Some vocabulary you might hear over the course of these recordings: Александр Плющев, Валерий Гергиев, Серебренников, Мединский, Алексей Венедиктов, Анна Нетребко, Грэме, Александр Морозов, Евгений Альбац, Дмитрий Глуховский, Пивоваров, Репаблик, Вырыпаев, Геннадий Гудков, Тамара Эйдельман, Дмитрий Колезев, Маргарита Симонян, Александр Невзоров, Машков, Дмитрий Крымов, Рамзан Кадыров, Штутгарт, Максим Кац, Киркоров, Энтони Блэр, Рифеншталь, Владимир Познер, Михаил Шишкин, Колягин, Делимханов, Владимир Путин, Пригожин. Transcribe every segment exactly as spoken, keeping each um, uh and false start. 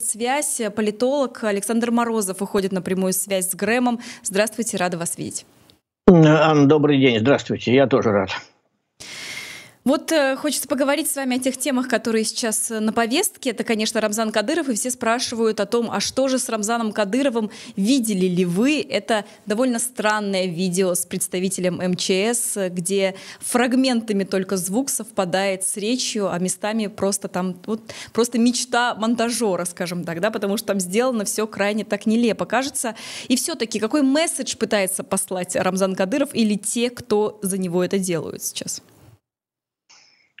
Связь, политолог Александр Морозов выходит на прямую связь с Грэмом. Здравствуйте, рада вас видеть. Анна, добрый день, здравствуйте, я тоже рад. Вот э, хочется поговорить с вами о тех темах, которые сейчас на повестке. Это, конечно, Рамзан Кадыров, и все спрашивают о том, а что же с Рамзаном Кадыровым, видели ли вы? Это довольно странное видео с представителем эм че эс, где фрагментами только звук совпадает с речью, а местами просто там вот, просто мечта монтажера, скажем так, да, потому что там сделано все крайне так нелепо, кажется. И все-таки какой месседж пытается послать Рамзан Кадыров или те, кто за него это делают сейчас?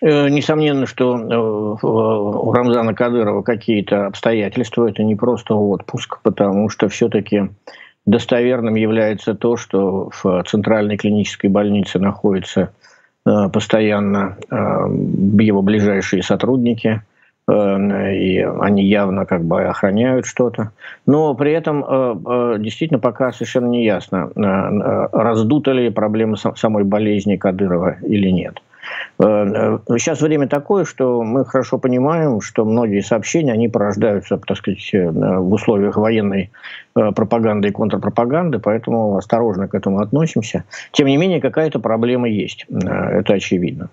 Несомненно, что у Рамзана Кадырова какие-то обстоятельства, это не просто отпуск, потому что все-таки достоверным является то, что в центральной клинической больнице находятся постоянно его ближайшие сотрудники, и они явно как бы охраняют что-то. Но при этом действительно пока совершенно не ясно, раздута ли проблема самой болезни Кадырова или нет. Сейчас время такое, что мы хорошо понимаем, что многие сообщения, они порождаются, так сказать, в условиях военной пропаганды и контрпропаганды, поэтому осторожно к этому относимся. Тем не менее, какая-то проблема есть, это очевидно.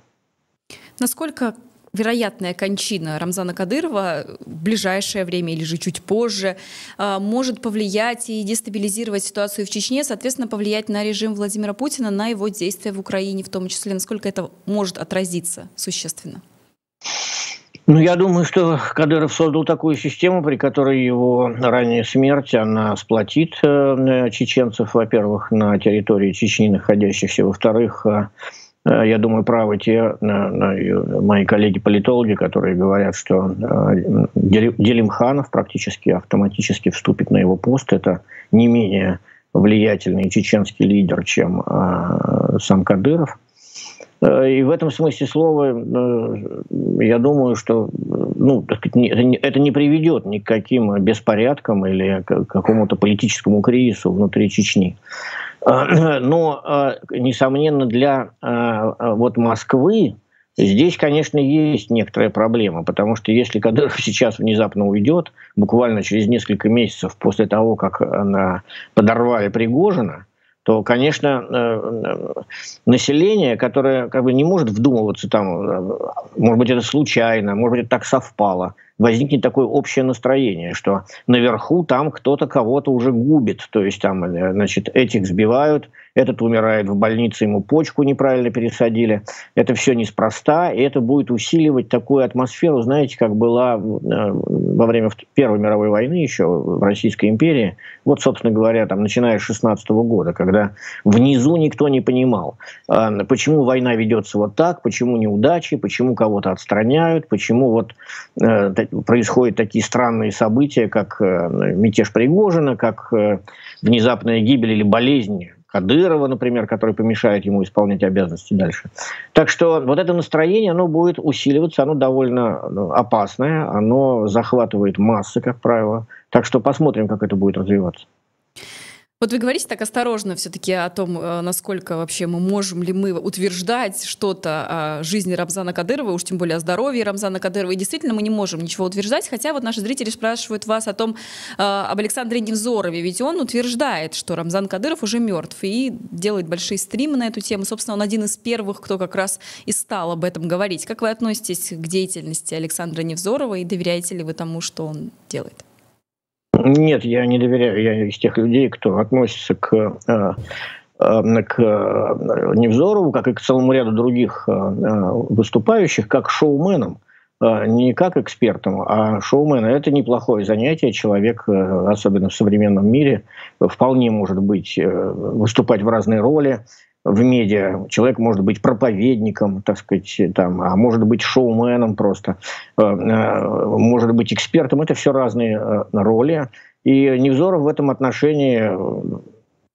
Насколько вероятная кончина Рамзана Кадырова в ближайшее время или же чуть позже может повлиять и дестабилизировать ситуацию в Чечне, соответственно, повлиять на режим Владимира Путина, на его действия в Украине, в том числе, насколько это может отразиться существенно? Ну, я думаю, что Кадыров создал такую систему, при которой его ранняя смерть, она сплотит чеченцев, во-первых, на территории Чечни находящихся, во-вторых, я думаю, правы те мои коллеги-политологи, которые говорят, что Делимханов практически автоматически вступит на его пост. Это не менее влиятельный чеченский лидер, чем сам Кадыров. И в этом смысле слова, я думаю, что ну, это не приведет ни к каким беспорядкам или к какому-то политическому кризису внутри Чечни. Но, несомненно, для вот Москвы здесь, конечно, есть некоторая проблема, потому что если Кадыров сейчас внезапно уйдет, буквально через несколько месяцев после того, как подорвали Пригожина, то, конечно, население, которое как бы не может вдумываться, там, может быть, это случайно, может быть, это так совпало, возникнет такое общее настроение, что наверху там кто-то кого-то уже губит, то есть там, значит, этих сбивают, этот умирает в больнице, ему почку неправильно пересадили, это все неспроста, и это будет усиливать такую атмосферу, знаете, как была во время Первой мировой войны еще в Российской империи, вот, собственно говоря, там, начиная с шестнадцатого года, когда внизу никто не понимал, почему война ведется вот так, почему неудачи, почему кого-то отстраняют, почему вот происходят такие странные события, как мятеж Пригожина, как внезапная гибель или болезнь Кадырова, например, который помешает ему исполнять обязанности дальше. Так что вот это настроение, оно будет усиливаться, оно довольно опасное, оно захватывает массы, как правило. Так что посмотрим, как это будет развиваться. Вот вы говорите так осторожно все-таки о том, насколько вообще мы можем ли мы утверждать что-то о жизни Рамзана Кадырова, уж тем более о здоровье Рамзана Кадырова. И действительно мы не можем ничего утверждать, хотя вот наши зрители спрашивают вас о том, об Александре Невзорове, ведь он утверждает, что Рамзан Кадыров уже мертв и делает большие стримы на эту тему. Собственно, он один из первых, кто как раз и стал об этом говорить. Как вы относитесь к деятельности Александра Невзорова и доверяете ли вы тому, что он делает? Нет, я не доверяю. Я из тех людей, кто относится к, к Невзорову, как и к целому ряду других выступающих, как к шоуменам. Не как экспертам, а шоуменам. Это неплохое занятие. Человек, особенно в современном мире, вполне может быть выступать в разные роли в медиа. Человек может быть проповедником, так сказать, там, а может быть шоуменом просто, может быть экспертом. Это все разные роли. И Невзоров в этом отношении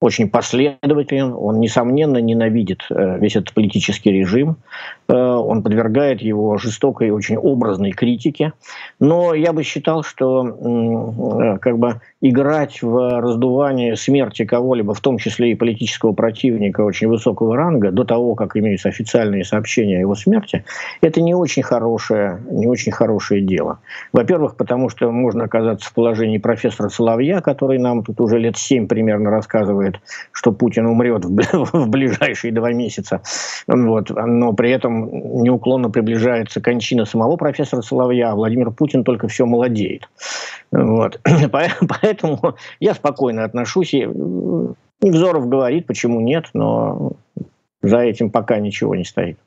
очень последователен, он, несомненно, ненавидит весь этот политический режим, он подвергает его жестокой, очень образной критике. Но я бы считал, что как бы играть в раздувание смерти кого-либо, в том числе и политического противника очень высокого ранга, до того, как имеются официальные сообщения о его смерти, это не очень хорошее, не очень хорошее дело. Во-первых, потому что можно оказаться в положении профессора Соловья, который нам тут уже лет семь примерно рассказывает, что Путин умрет в ближайшие два месяца. Вот. Но при этом неуклонно приближается кончина самого профессора Соловья, а Владимир Путин только все молодеет. Вот. Поэтому я спокойно отношусь. Невзоров говорит, почему нет, но за этим пока ничего не стоит.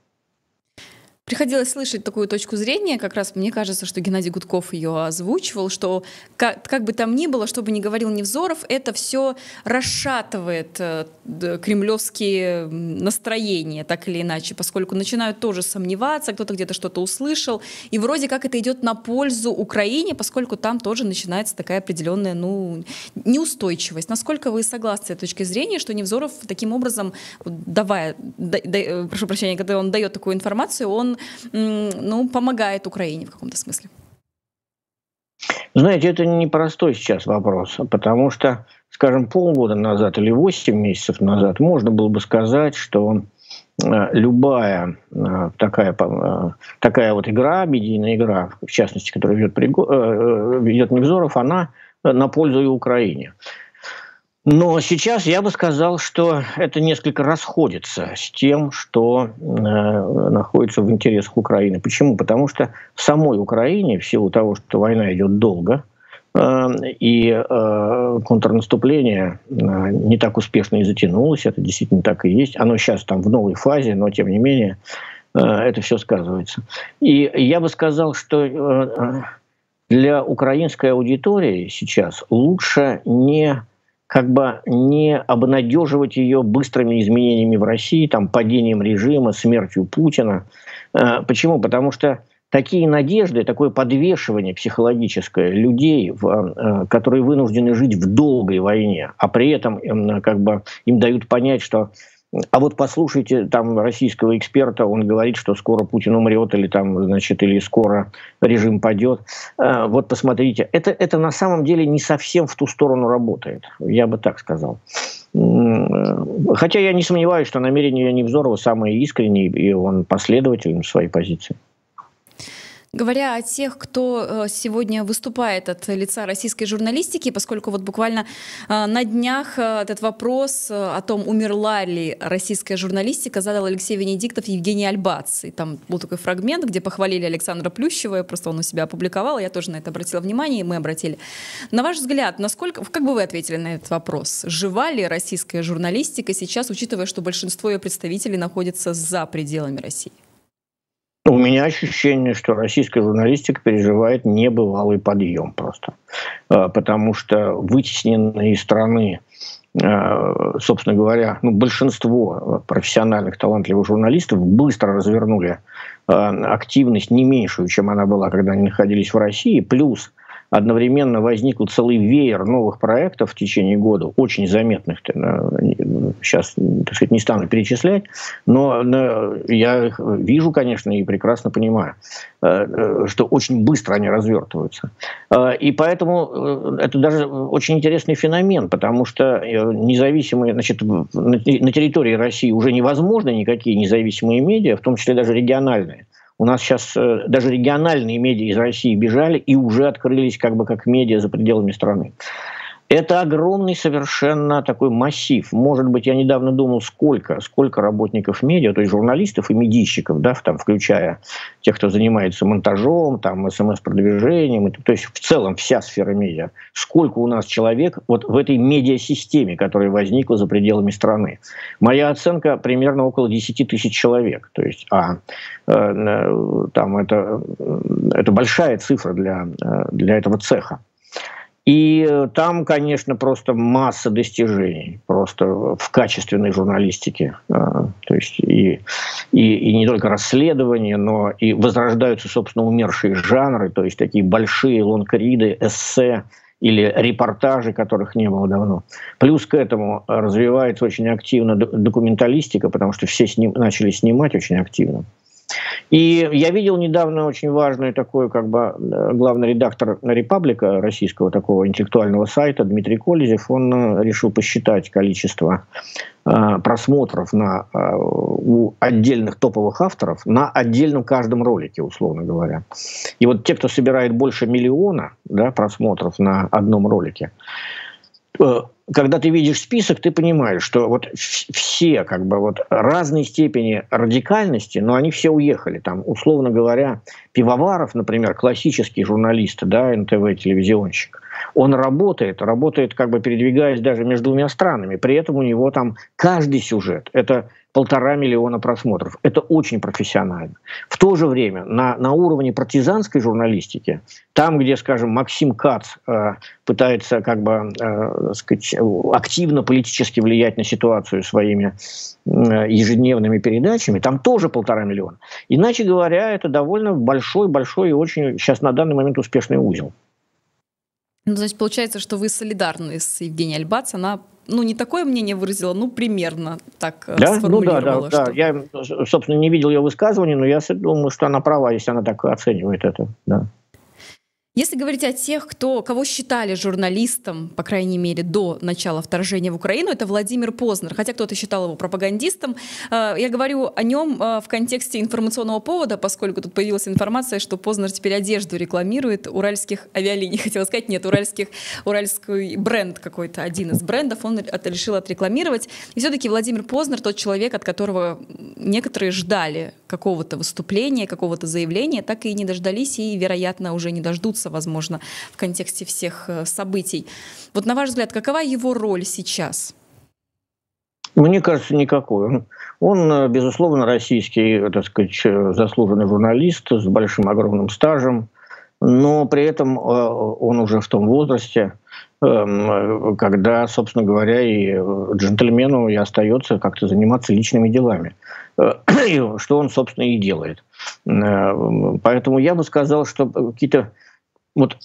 Приходилось слышать такую точку зрения, как раз мне кажется, что Геннадий Гудков ее озвучивал, что как, как бы там ни было, что бы ни говорил Невзоров, это все расшатывает кремлевские настроения, так или иначе, поскольку начинают тоже сомневаться, кто-то где-то что-то услышал, и вроде как это идет на пользу Украине, поскольку там тоже начинается такая определенная, ну, неустойчивость. Насколько вы согласны с этой точки зрения, что Невзоров таким образом, давая, да, да, прошу прощения, когда он дает такую информацию, он ну, помогает Украине в каком-то смысле? Знаете, это непростой сейчас вопрос, потому что, скажем, полгода назад или восемь месяцев назад можно было бы сказать, что любая такая, такая вот игра, медийная игра, в частности, которую ведет, ведет Невзоров, она на пользу и Украине. Но сейчас я бы сказал, что это несколько расходится с тем, что э, находится в интересах Украины. Почему? Потому что в самой Украине, в силу того, что война идет долго, э, и э, контрнаступление э, не так успешно и затянулось, это действительно так и есть. Оно сейчас там в новой фазе, но тем не менее э, это все сказывается. И я бы сказал, что... Э, для украинской аудитории сейчас лучше не... как бы не обнадеживать ее быстрыми изменениями в России, там, падением режима, смертью Путина. Почему? Потому что такие надежды, такое подвешивание психологическое людей, которые вынуждены жить в долгой войне, а при этом как бы им дают понять, что а вот послушайте там российского эксперта, он говорит, что скоро Путин умрет, или там, значит, или скоро режим падет. Вот посмотрите, это, это на самом деле не совсем в ту сторону работает, я бы так сказал. Хотя я не сомневаюсь, что намерения Невзорова самые искренние, и он последователен в своей позиции. Говоря о тех, кто сегодня выступает от лица российской журналистики, поскольку вот буквально на днях этот вопрос о том, умерла ли российская журналистика, задал Алексей Венедиктов и Евгений Альбац. И там был такой фрагмент, где похвалили Александра Плющева, просто он у себя опубликовал, я тоже на это обратила внимание, и мы обратили. На ваш взгляд, насколько, как бы вы ответили на этот вопрос? Жива ли российская журналистика сейчас, учитывая, что большинство ее представителей находится за пределами России? У меня ощущение, что российская журналистика переживает небывалый подъем просто, потому что вытесненные из страны, собственно говоря, ну, большинство профессиональных талантливых журналистов быстро развернули активность не меньшую, чем она была, когда они находились в России, плюс одновременно возникл целый веер новых проектов в течение года, очень заметных, сейчас, так сказать, не стану перечислять, но я их вижу, конечно, и прекрасно понимаю, что очень быстро они развертываются. И поэтому это даже очень интересный феномен, потому что независимые, значит, на территории России уже невозможно никакие независимые медиа, в том числе даже региональные. У нас сейчас э, даже региональные медиа из России бежали и уже открылись как бы как медиа за пределами страны. Это огромный совершенно такой массив. Может быть, я недавно думал, сколько, сколько работников медиа, то есть журналистов и медийщиков, да, там, включая тех, кто занимается монтажом, там, эс эм эс-продвижением, то есть в целом вся сфера медиа. Сколько у нас человек вот в этой медиасистеме, которая возникла за пределами страны. Моя оценка примерно около десяти тысяч человек. То есть, а, э, там это, это большая цифра для, для этого цеха. И там, конечно, просто масса достижений, просто в качественной журналистике. То есть и, и, и не только расследования, но и возрождаются, собственно, умершие жанры, то есть такие большие лонгриды, эссе или репортажи, которых не было давно. Плюс к этому развивается очень активно документалистика, потому что все сни- начали снимать очень активно. И я видел недавно очень важную такую, как бы, главный редактор «Репаблика», российского такого интеллектуального сайта, Дмитрий Колезев, он решил посчитать количество э, просмотров на, э, у отдельных топовых авторов на отдельном каждом ролике, условно говоря. И вот те, кто собирает больше миллиона, да, просмотров на одном ролике, э, когда ты видишь список, ты понимаешь, что вот все, как бы, вот разной степени радикальности, но они все уехали. Там, условно говоря, Пивоваров, например, классический журналист, да, эн тэ вэ-телевизионщик, он работает, работает, как бы передвигаясь даже между двумя странами. При этом у него там каждый сюжет – это полтора миллиона просмотров. Это очень профессионально. В то же время на, на уровне партизанской журналистики, там, где, скажем, Максим Кац э, пытается, как бы, э, сказать, активно политически влиять на ситуацию своими э, ежедневными передачами, там тоже полтора миллиона. Иначе говоря, это довольно большой-большой и очень сейчас на данный момент успешный узел. Ну, значит, получается, что вы солидарны с Евгением Альбац. Она, ну, не такое мнение выразила, ну, примерно так, да? сформулировала. Ну, да, да, что... да. Я, собственно, не видел ее высказывания, но я думаю, что она права, если она так оценивает это. Да. Если говорить о тех, кто, кого считали журналистом, по крайней мере, до начала вторжения в Украину, это Владимир Познер, хотя кто-то считал его пропагандистом. Я говорю о нем в контексте информационного повода, поскольку тут появилась информация, что Познер теперь одежду рекламирует, уральских авиалиний, хотела сказать, нет, уральских, уральский бренд какой-то, один из брендов, он решил отрекламировать. И все-таки Владимир Познер тот человек, от которого некоторые ждали какого-то выступления, какого-то заявления, так и не дождались и, вероятно, уже не дождутся, возможно, в контексте всех событий. Вот на ваш взгляд, какова его роль сейчас? Мне кажется, никакой. Он, безусловно, российский, так сказать, заслуженный журналист с большим, огромным стажем, но при этом он уже в том возрасте, когда, собственно говоря, и джентльмену и остается как-то заниматься личными делами, что он, собственно, и делает. Поэтому я бы сказал, что какие-то Вот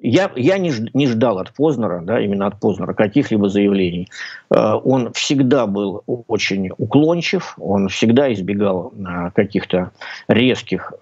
я, я не, не ждал от Познера, да, именно от Познера, каких-либо заявлений. Он всегда был очень уклончив, он всегда избегал каких-то резких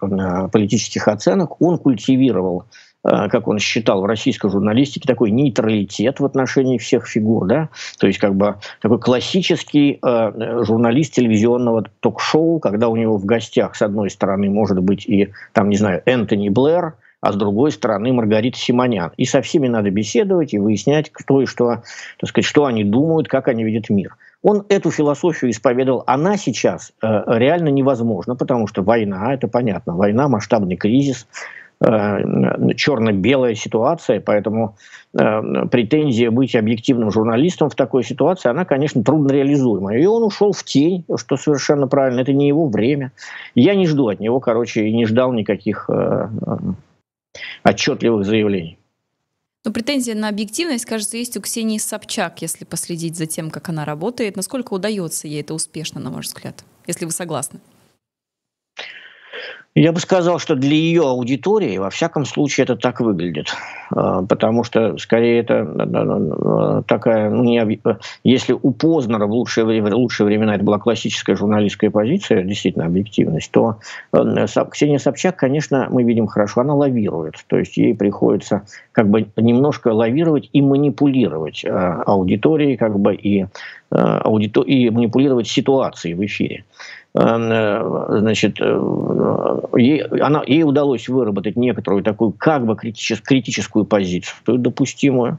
политических оценок. Он культивировал, как он считал, в российской журналистике такой нейтралитет в отношении всех фигур, да, то есть, как бы, такой классический э, журналист телевизионного ток-шоу, когда у него в гостях, с одной стороны, может быть и, там, не знаю, Энтони Блэр, а с другой стороны Маргарита Симонян. И со всеми надо беседовать и выяснять, кто и что, так сказать, что они думают, как они видят мир. Он эту философию исповедовал. Она сейчас э, реально невозможна, потому что война, это понятно, война, масштабный кризис, э, черно-белая ситуация, поэтому э, претензия быть объективным журналистом в такой ситуации, она, конечно, трудно реализуемая. И он ушел в тень, что совершенно правильно, это не его время. Я не жду от него, короче, и не ждал никаких... Э, отчетливых заявлений. Но претензия на объективность, кажется, есть у Ксении Собчак, если последить за тем, как она работает. Насколько удается ей это успешно, на ваш взгляд, если вы согласны? Я бы сказал, что для ее аудитории, во всяком случае, это так выглядит. Потому что, скорее, это такая... Если у Познера в лучшие времена это была классическая журналистская позиция, действительно, объективность, то Ксения Собчак, конечно, мы видим хорошо, она лавирует. То есть ей приходится, как бы, немножко лавировать и манипулировать аудиторией, как бы, и, и манипулировать ситуацией в эфире. Значит, ей, она, ей удалось выработать некоторую такую, как бы, критичес, критическую позицию, допустимую.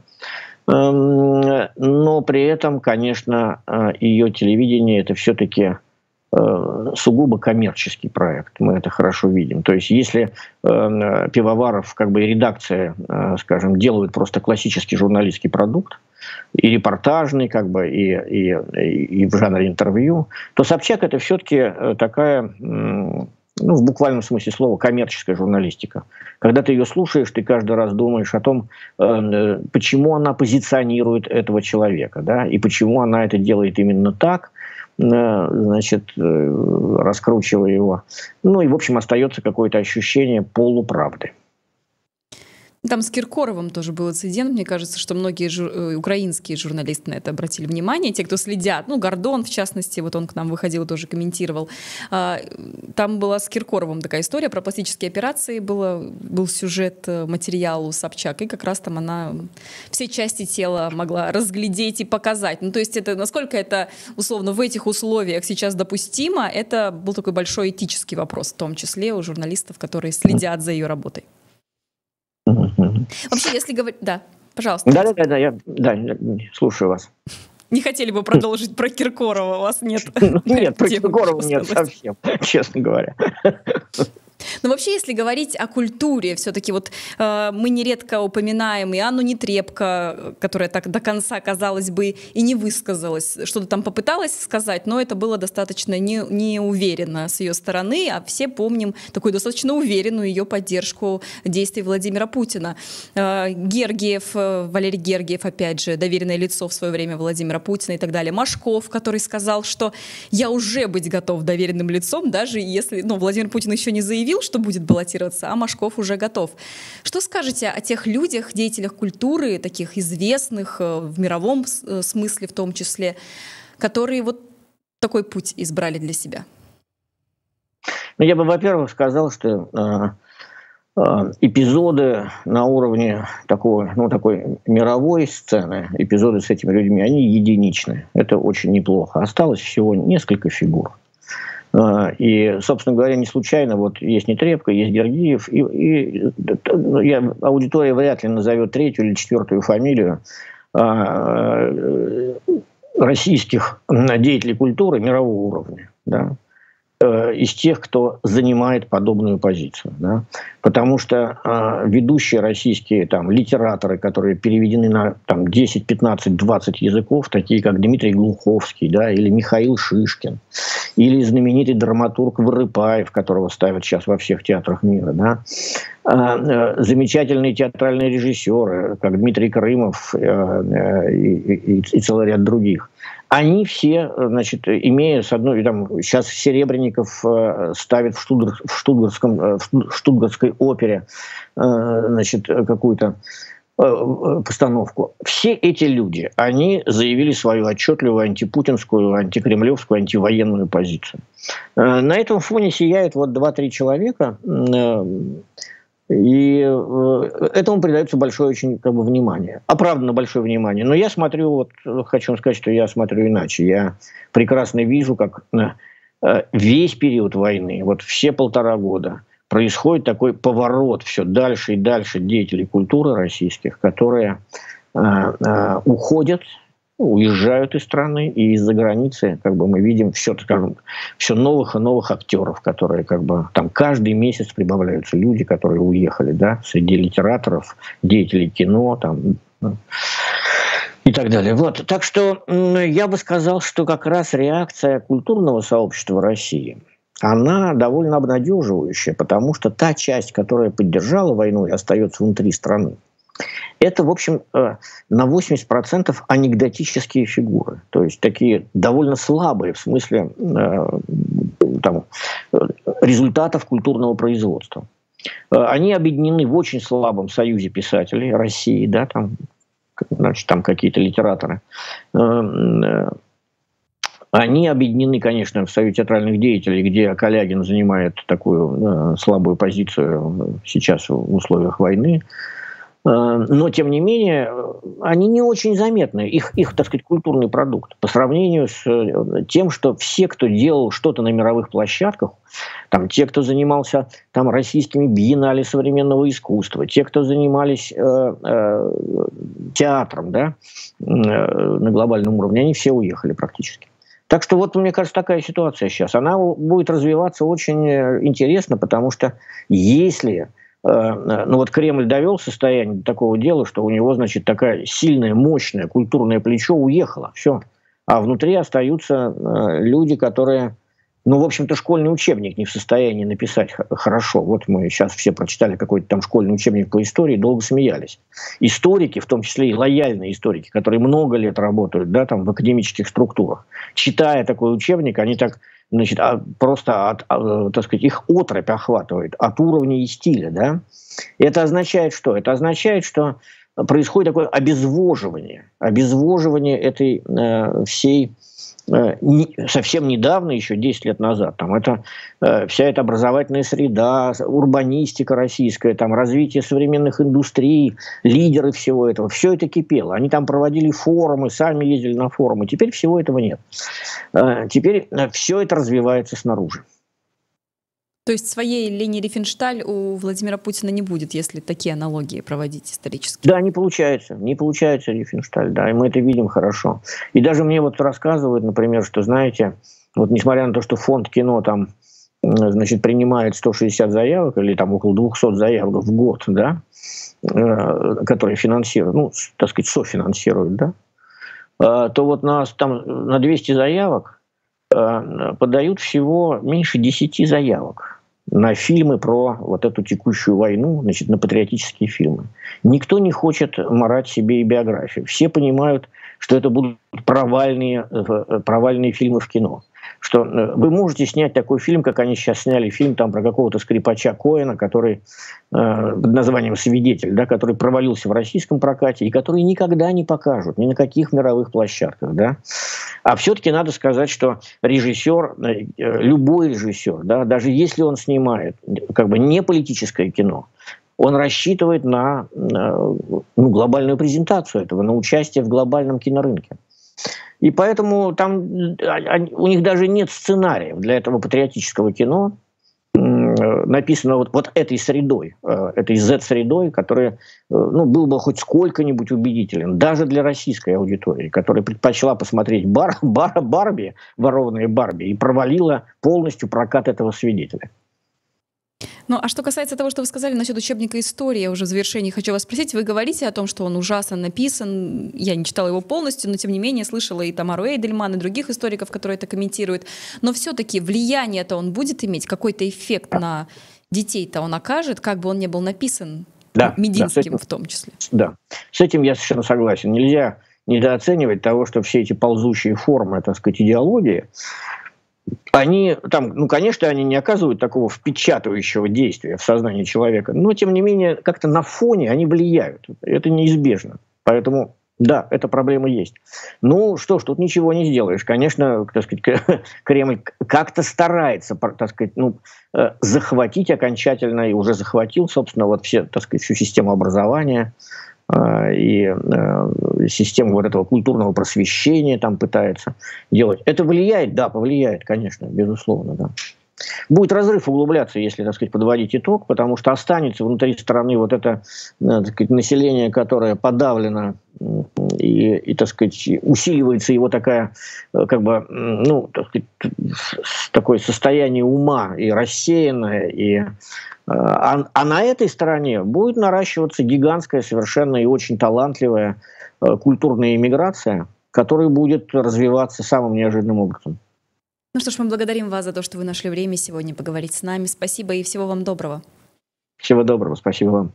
Но при этом, конечно, ее телевидение – это все-таки сугубо коммерческий проект. Мы это хорошо видим. То есть если Пивоваров, как бы, и редакция, скажем, делают просто классический журналистский продукт, и репортажный, как бы, и, и, и в жанре интервью, то Собчак — это все-таки такая, ну, в буквальном смысле слова, коммерческая журналистика. Когда ты ее слушаешь, ты каждый раз думаешь о том, почему она позиционирует этого человека, да, и почему она это делает именно так, значит, раскручивая его. Ну и, в общем, остается какое-то ощущение полуправды. Там с Киркоровым тоже был инцидент. Мне кажется, что многие жур... украинские журналисты на это обратили внимание. Те, кто следят, ну, Гордон, в частности, вот он к нам выходил, тоже комментировал. Там была с Киркоровым такая история про пластические операции. Было, был сюжет, материал у Собчак, и как раз там она все части тела могла разглядеть и показать. Ну, то есть это, насколько это, условно, в этих условиях сейчас допустимо, это был такой большой этический вопрос, в том числе у журналистов, которые следят за ее работой. Вообще, если говорить... Да, пожалуйста. Да, да, да, да, я да, слушаю вас. Не хотели бы продолжить про Киркорова, у вас нет? Нет, про Киркорова нет совсем, честно говоря. Но вообще, если говорить о культуре, все-таки вот э, мы нередко упоминаем и Анну Нетребко, которая так до конца, казалось бы, и не высказалась, что-то там попыталась сказать, но это было достаточно не, неуверенно с ее стороны, а все помним такую достаточно уверенную ее поддержку действий Владимира Путина. Э, Гергиев, э, Валерий Гергиев, опять же, доверенное лицо в свое время Владимира Путина и так далее. Машков, который сказал, что я уже быть готов доверенным лицом, даже если, ну, Владимир Путин еще не заявил, что будет баллотироваться, а Машков уже готов. Что скажете о тех людях, деятелях культуры, таких известных в мировом смысле в том числе, которые вот такой путь избрали для себя? Ну, я бы, во-первых, сказал, что э, э, эпизоды на уровне такого, ну, такой мировой сцены, эпизоды с этими людьми, они единичны. Это очень неплохо. Осталось всего несколько фигур. И, собственно говоря, не случайно вот есть Нетребко, есть Гергиев, и, и я, аудитория вряд ли назовет третью или четвертую фамилию а, российских деятелей культуры мирового уровня, да, из тех, кто занимает подобную позицию. Да, потому что а, ведущие российские там, литераторы, которые переведены на там, десять, пятнадцать, двадцать языков, такие как Дмитрий Глуховский, да, или Михаил Шишкин, или знаменитый драматург Вырыпаев, которого ставят сейчас во всех театрах мира, да? а, замечательные театральные режиссеры, как Дмитрий Крымов а, и, и, и целый ряд других. Они все, значит, имея с одной, там, сейчас Серебренников э, ставит в, Штутгар, в, Штутгарском, э, в Штутгарской опере э, значит, какую-то э, постановку. Все эти люди, они заявили свою отчетливую антипутинскую, антикремлевскую, антивоенную позицию. Э, на этом фоне сияет вот два-три человека, э, и этому придается большое очень как бы, внимание. Оправданно большое внимание. Но я смотрю, вот хочу сказать, что я смотрю иначе. Я прекрасно вижу, как весь период войны, вот все полтора года, происходит такой поворот все дальше и дальше деятелей культуры российских, которые уходят, уезжают из страны и из-за границы, как бы мы видим все, скажем, все новых и новых актеров, которые как бы там каждый месяц прибавляются люди, которые уехали, да, среди литераторов, деятелей кино, там и так далее. Вот, так что я бы сказал, что как раз реакция культурного сообщества России, она довольно обнадеживающая, потому что та часть, которая поддержала войну и остается внутри страны. Это, в общем, на восемьдесят процентов анекдотические фигуры. То есть такие довольно слабые в смысле там, результатов культурного производства. Они объединены в очень слабом союзе писателей России, да, там, значит, там какие-то литераторы. Они объединены, конечно, в Союзе театральных деятелей, где Колягин занимает такую слабую позицию сейчас в условиях войны. Но, тем не менее, они не очень заметны, их, их, так сказать, культурный продукт, по сравнению с тем, что все, кто делал что-то на мировых площадках, там, те, кто занимался там, российскими биеннале современного искусства, те, кто занимались э, э, театром, да, э, на глобальном уровне, они все уехали практически. Так что вот, мне кажется, такая ситуация сейчас. Она будет развиваться очень интересно, потому что если... Ну вот Кремль довел состояние до такого дела, что у него, значит, такая сильная, мощная культурное плечо уехало, все. А внутри остаются люди, которые, ну, в общем-то, школьный учебник не в состоянии написать хорошо. Вот мы сейчас все прочитали какой-то там школьный учебник по истории, долго смеялись. Историки, в том числе и лояльные историки, которые много лет работают, да, там, в академических структурах, читая такой учебник, они так... значит, просто от, так сказать, их отрыпь охватывает от уровня и стиля. Да? Это означает что? Это означает, что происходит такое обезвоживание, обезвоживание этой э, всей э, не, совсем недавно, еще десять лет назад, там это, э, вся эта образовательная среда, урбанистика российская, там, развитие современных индустрий, лидеры всего этого, все это кипело. Они там проводили форумы, сами ездили на форумы, теперь всего этого нет. Э, теперь все это развивается снаружи. То есть своей линии Рифеншталь у Владимира Путина не будет, если такие аналогии проводить исторически? Да, не получается. Не получается Рифеншталь, да, и мы это видим хорошо. И даже мне вот рассказывают, например, что, знаете, вот несмотря на то, что фонд кино там, значит, принимает сто шестьдесят заявок или там около двести заявок в год, да, которые финансируют, ну, так сказать, софинансируют, да, то вот нас там на двести заявок подают всего меньше десяти заявок на фильмы про вот эту текущую войну, значит, на патриотические фильмы. Никто не хочет марать себе и биографию. Все понимают, что это будут провальные, провальные фильмы в кино. Что вы можете снять такой фильм, как они сейчас сняли фильм там про какого-то скрипача Коэна, который э, под названием «Свидетель», да, который провалился в российском прокате и который никогда не покажут ни на каких мировых площадках. Да? А все-таки надо сказать, что режиссер, э, любой режиссер, да, даже если он снимает как бы не политическое кино, он рассчитывает на э, ну, глобальную презентацию этого, на участие в глобальном кинорынке. И поэтому там у них даже нет сценариев для этого патриотического кино, написанного вот, вот этой средой, этой зет-средой, которая, ну, был бы хоть сколько-нибудь убедителен, даже для российской аудитории, которая предпочла посмотреть бар, бар, Барби, ворованные Барби, и провалила полностью прокат этого «Свидетеля». Ну, а что касается того, что вы сказали насчет учебника истории, я уже в завершении хочу вас спросить. Вы говорите о том, что он ужасно написан, я не читала его полностью, но тем не менее слышала и Тамару Эйдельман, и других историков, которые это комментируют. Но все-таки влияние-то он будет иметь, какой-то эффект на детей-то он окажет, как бы он ни был написан, да, Мединским, да, в том числе. Да, с этим я совершенно согласен. Нельзя недооценивать того, что все эти ползущие формы, так сказать, идеологии, они там, ну, конечно, они не оказывают такого впечатывающего действия в сознании человека, но, тем не менее, как-то на фоне они влияют. Это неизбежно. Поэтому, да, эта проблема есть. Ну, что ж, тут ничего не сделаешь. Конечно, так сказать, Кремль как-то старается, так сказать, ну, захватить окончательно, и уже захватил, собственно, вот все, так сказать, всю систему образования и систему вот этого культурного просвещения там пытается делать. Это влияет? Да, повлияет, конечно, безусловно, да. Будет разрыв углубляться, если, так сказать, подводить итог, потому что останется внутри страны вот это, так сказать, население, которое подавлено, и, и, так сказать, усиливается его такая, как бы, ну, так сказать, такое состояние ума и рассеянное, и А, а на этой стороне будет наращиваться гигантская, совершенно и очень талантливая э, культурная иммиграция, которая будет развиваться самым неожиданным образом. Ну что ж, мы благодарим вас за то, что вы нашли время сегодня поговорить с нами. Спасибо и всего вам доброго. Всего доброго, спасибо вам.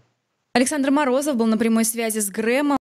Александр Морозов был на прямой связи с Грэмом.